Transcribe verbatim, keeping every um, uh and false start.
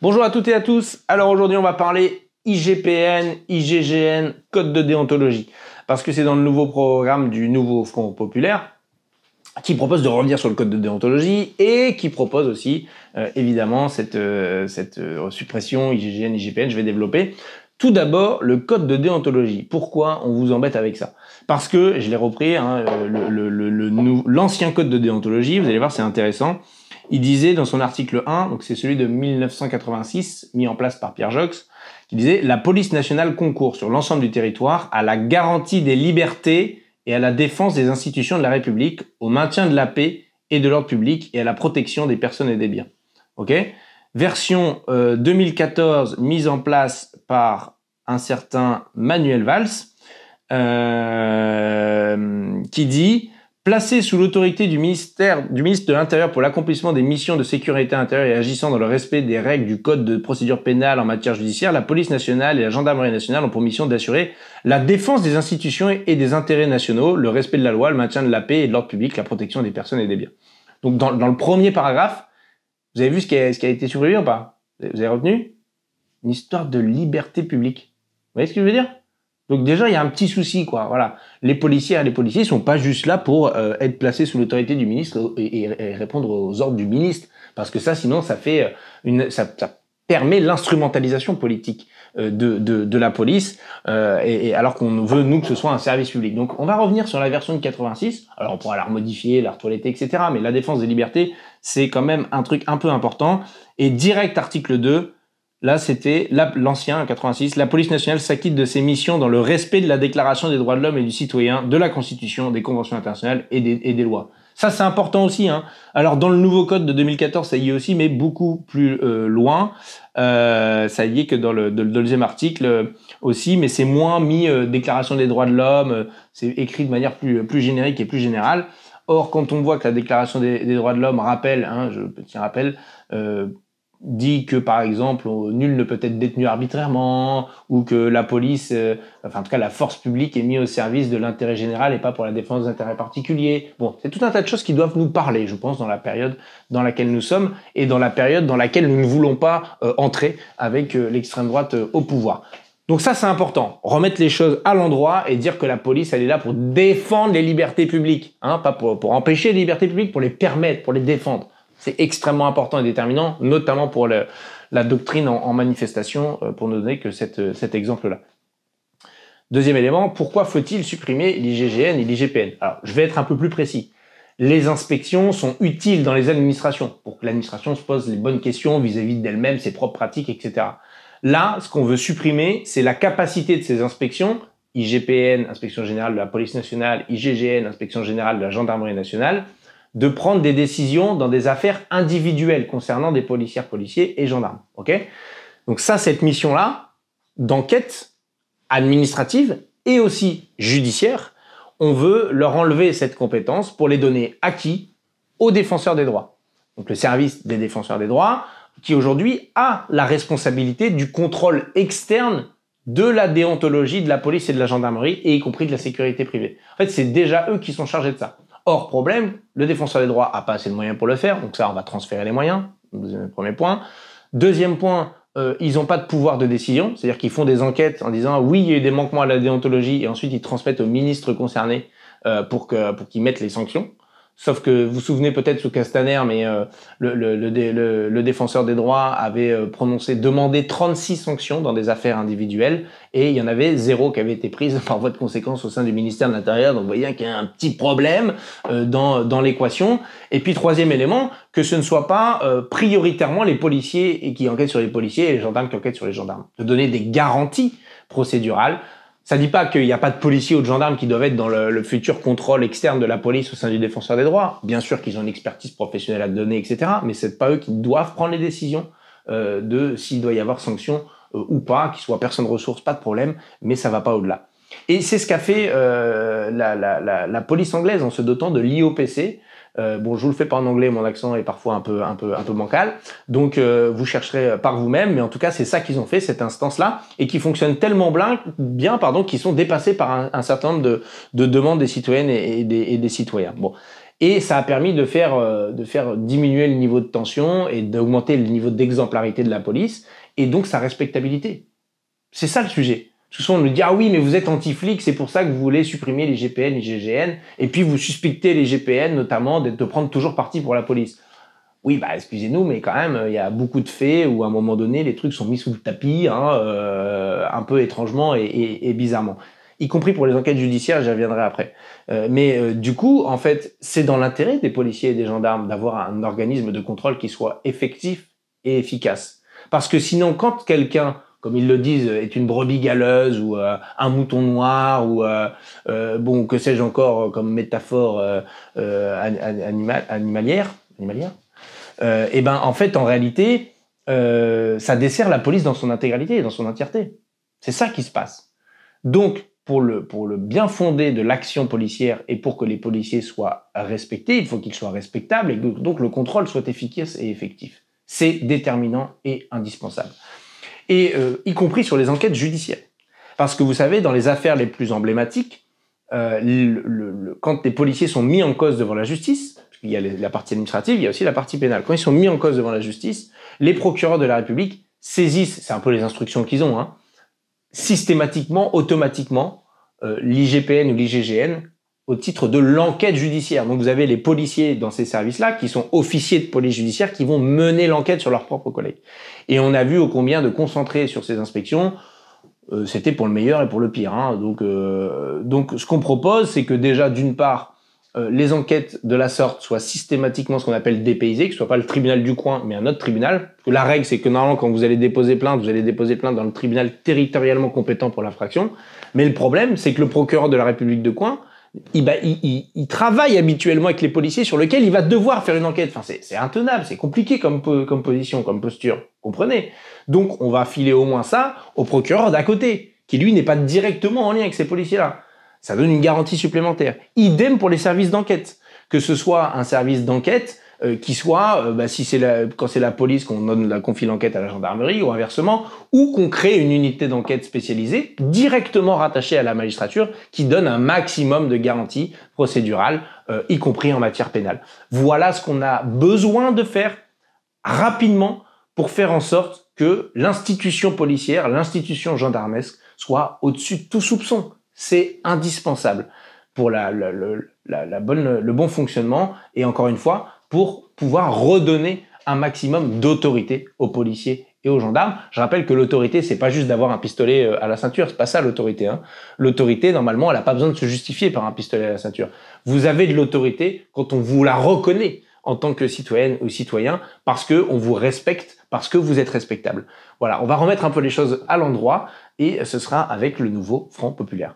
Bonjour à toutes et à tous. Alors aujourd'hui, on va parler I G P N, I G G N, code de déontologie. Parce que c'est dans le nouveau programme du Nouveau Front Populaire qui propose de revenir sur le code de déontologie et qui propose aussi, euh, évidemment, cette, euh, cette euh, suppression I G G N, I G P N. Je vais développer. Tout d'abord, le code de déontologie. Pourquoi on vous embête avec ça? Parce que, je l'ai repris, hein, l'ancien le, le, le, le, code de déontologie, vous allez voir, c'est intéressant. Il disait dans son article un, donc c'est celui de mille neuf cent quatre-vingt-six, mis en place par Pierre Joxe, qui disait « La police nationale concourt sur l'ensemble du territoire à la garantie des libertés et à la défense des institutions de la République, au maintien de la paix et de l'ordre public et à la protection des personnes et des biens. Okay » Version euh, deux mille quatorze, mise en place par un certain Manuel Valls, euh, qui dit « Placé sous l'autorité du ministère du ministre de l'Intérieur pour l'accomplissement des missions de sécurité intérieure et agissant dans le respect des règles du Code de procédure pénale en matière judiciaire, la police nationale et la gendarmerie nationale ont pour mission d'assurer la défense des institutions et des intérêts nationaux, le respect de la loi, le maintien de la paix et de l'ordre public, la protection des personnes et des biens. » Donc dans, dans le premier paragraphe, vous avez vu ce qui a, ce qui a été soulevé ou pas? Vous avez retenu? Une histoire de liberté publique. Vous voyez ce que je veux dire? Donc déjà, il y a un petit souci, quoi. Voilà. Les policières et les policiers sont pas juste là pour euh, être placés sous l'autorité du ministre et, et, et répondre aux ordres du ministre. Parce que ça, sinon, ça fait une, ça, ça permet l'instrumentalisation politique de, de, de la police, euh, et, et alors qu'on veut, nous, que ce soit un service public. Donc on va revenir sur la version de quatre-vingt-six, alors on pourra la remodifier, la retoiletter, et cetera, mais la défense des libertés, c'est quand même un truc un peu important, et direct article deux, là c'était l'ancien, quatre-vingt-six, la police nationale s'acquitte de ses missions dans le respect de la déclaration des droits de l'homme et du citoyen, de la Constitution, des conventions internationales et des, et des lois. Ça, c'est important aussi, hein. Alors, dans le nouveau code de deux mille quatorze, ça y est aussi, mais beaucoup plus euh, loin. Euh, ça y est que dans le, de, le deuxième article euh, aussi, mais c'est moins mis euh, déclaration des droits de l'homme, euh, c'est écrit de manière plus, plus générique et plus générale. Or, quand on voit que la déclaration des, des droits de l'homme rappelle, hein, je, petit rappel, euh, dit que, par exemple, nul ne peut être détenu arbitrairement, ou que la police, euh, enfin en tout cas la force publique est mise au service de l'intérêt général et pas pour la défense d'intérêts particuliers. Bon, c'est tout un tas de choses qui doivent nous parler, je pense, dans la période dans laquelle nous sommes et dans la période dans laquelle nous ne voulons pas euh, entrer avec euh, l'extrême droite euh, au pouvoir. Donc ça, c'est important, remettre les choses à l'endroit et dire que la police, elle est là pour défendre les libertés publiques, hein, pas pour, pour empêcher les libertés publiques, pour les permettre, pour les défendre. C'est extrêmement important et déterminant, notamment pour le, la doctrine en, en manifestation, euh, pour ne donner que cette, cet exemple-là. Deuxième élément, pourquoi faut-il supprimer l'I G G N et l'I G P N? Alors, je vais être un peu plus précis. Les inspections sont utiles dans les administrations, pour que l'administration se pose les bonnes questions vis-à-vis d'elle-même, ses propres pratiques, et cetera. Là, ce qu'on veut supprimer, c'est la capacité de ces inspections, I G P N, Inspection Générale de la Police Nationale, I G G N, Inspection Générale de la Gendarmerie Nationale, de prendre des décisions dans des affaires individuelles concernant des policières, policiers et gendarmes. Okay, donc ça, cette mission-là, d'enquête administrative et aussi judiciaire, on veut leur enlever cette compétence pour les donner à qui? Aux défenseurs des droits. Donc le service des défenseurs des droits, qui aujourd'hui a la responsabilité du contrôle externe de la déontologie de la police et de la gendarmerie, et y compris de la sécurité privée. En fait, c'est déjà eux qui sont chargés de ça. Hors problème, le défenseur des droits n'a pas assez de moyens pour le faire, donc ça, on va transférer les moyens, premier point. Deuxième point, euh, ils n'ont pas de pouvoir de décision, c'est-à-dire qu'ils font des enquêtes en disant « oui, il y a eu des manquements à la déontologie », et ensuite ils transmettent aux ministres concernés euh, pour que, pour qu'ils mettent les sanctions. Sauf que vous vous souvenez peut-être sous Castaner, mais euh, le, le, le, le, le défenseur des droits avait euh, prononcé, demandé trente-six sanctions dans des affaires individuelles, et il y en avait zéro qui avait été prise par voie de conséquence au sein du ministère de l'Intérieur. Donc vous voyez qu'il y a un petit problème euh, dans, dans l'équation. Et puis troisième élément, que ce ne soit pas euh, prioritairement les policiers qui enquêtent sur les policiers et les gendarmes qui enquêtent sur les gendarmes. De donner des garanties procédurales. Ça ne dit pas qu'il n'y a pas de policiers ou de gendarmes qui doivent être dans le, le futur contrôle externe de la police au sein du défenseur des droits. Bien sûr qu'ils ont une expertise professionnelle à donner, et cetera. Mais ce n'est pas eux qui doivent prendre les décisions euh, de s'il doit y avoir sanction euh, ou pas, qu'ils soient personne ressource, pas de problème, mais ça ne va pas au-delà. Et c'est ce qu'a fait euh, la, la, la, la police anglaise en se dotant de l'I O P C. Euh, bon, je vous le fais pas en anglais, mon accent est parfois un peu, un peu, un peu bancal. Donc, euh, vous chercherez par vous-même, mais en tout cas, c'est ça qu'ils ont fait, cette instance-là, et qui fonctionne tellement bien, pardon, qu'ils sont dépassés par un, un certain nombre de, de demandes des citoyennes et, et, des, et des citoyens. Bon. Et ça a permis de faire, euh, de faire diminuer le niveau de tension et d'augmenter le niveau d'exemplarité de la police et donc sa respectabilité. C'est ça le sujet. Souvent on nous dit « Ah oui, mais vous êtes anti-flic, c'est pour ça que vous voulez supprimer les G P N, les I G G N, et puis vous suspectez les G P N notamment de prendre toujours parti pour la police. » Oui, bah excusez-nous, mais quand même, il y a beaucoup de faits où à un moment donné, les trucs sont mis sous le tapis, hein, euh, un peu étrangement et, et, et bizarrement. Y compris pour les enquêtes judiciaires, j'y reviendrai après. Euh, mais euh, du coup, en fait, c'est dans l'intérêt des policiers et des gendarmes d'avoir un organisme de contrôle qui soit effectif et efficace. Parce que sinon, quand quelqu'un, comme ils le disent, est une brebis galeuse ou euh, un mouton noir ou, euh, euh, bon, que sais-je encore comme métaphore euh, euh, animal, animalière, animalière euh, et ben, en fait, en réalité, euh, ça dessert la police dans son intégralité et dans son entièreté. C'est ça qui se passe. Donc, Pour le, pour le bien fondé de l'action policière et pour que les policiers soient respectés, il faut qu'ils soient respectables et que donc le contrôle soit efficace et effectif. C'est déterminant et indispensable. Et euh, y compris sur les enquêtes judiciaires. Parce que vous savez, dans les affaires les plus emblématiques, euh, le, le, le, quand les policiers sont mis en cause devant la justice, parce qu'il y a la partie administrative, il y a aussi la partie pénale, quand ils sont mis en cause devant la justice, les procureurs de la République saisissent, c'est un peu les instructions qu'ils ont, hein, systématiquement, automatiquement, euh, l'I G P N ou l'I G G N au titre de l'enquête judiciaire. Donc vous avez les policiers dans ces services-là qui sont officiers de police judiciaire qui vont mener l'enquête sur leurs propres collègues. Et on a vu ô combien de concentrer sur ces inspections, euh, c'était pour le meilleur et pour le pire. Hein. Donc, euh, donc ce qu'on propose, c'est que déjà, d'une part, euh, les enquêtes de la sorte soient systématiquement ce qu'on appelle dépaysées, que ce soit pas le tribunal du coin, mais un autre tribunal. Parce que la règle, c'est que normalement, quand vous allez déposer plainte, vous allez déposer plainte dans le tribunal territorialement compétent pour l'infraction. Mais le problème, c'est que le procureur de la République de coin, il, bah, il, il, il travaille habituellement avec les policiers sur lequel il va devoir faire une enquête. Enfin, c'est intenable, c'est compliqué comme, comme position, comme posture, comprenez. Donc, on va filer au moins ça au procureur d'à côté, qui lui n'est pas directement en lien avec ces policiers-là. Ça donne une garantie supplémentaire. Idem pour les services d'enquête. Que ce soit un service d'enquête euh, qui soit, euh, bah, si c'est la, quand c'est la police qu'on donne la confie l'enquête à la gendarmerie ou inversement, ou qu'on crée une unité d'enquête spécialisée directement rattachée à la magistrature qui donne un maximum de garanties procédurales, euh, y compris en matière pénale. Voilà ce qu'on a besoin de faire rapidement pour faire en sorte que l'institution policière, l'institution gendarmesque soit au-dessus de tout soupçon. C'est indispensable pour la, la, la, la bonne, le bon fonctionnement et encore une fois, pour pouvoir redonner un maximum d'autorité aux policiers et aux gendarmes. Je rappelle que l'autorité, c'est pas juste d'avoir un pistolet à la ceinture, c'est pas ça l'autorité. Hein. L'autorité, normalement, elle n'a pas besoin de se justifier par un pistolet à la ceinture. Vous avez de l'autorité quand on vous la reconnaît en tant que citoyenne ou citoyen, parce qu'on vous respecte, parce que vous êtes respectable. Voilà, on va remettre un peu les choses à l'endroit et ce sera avec le nouveau Front Populaire.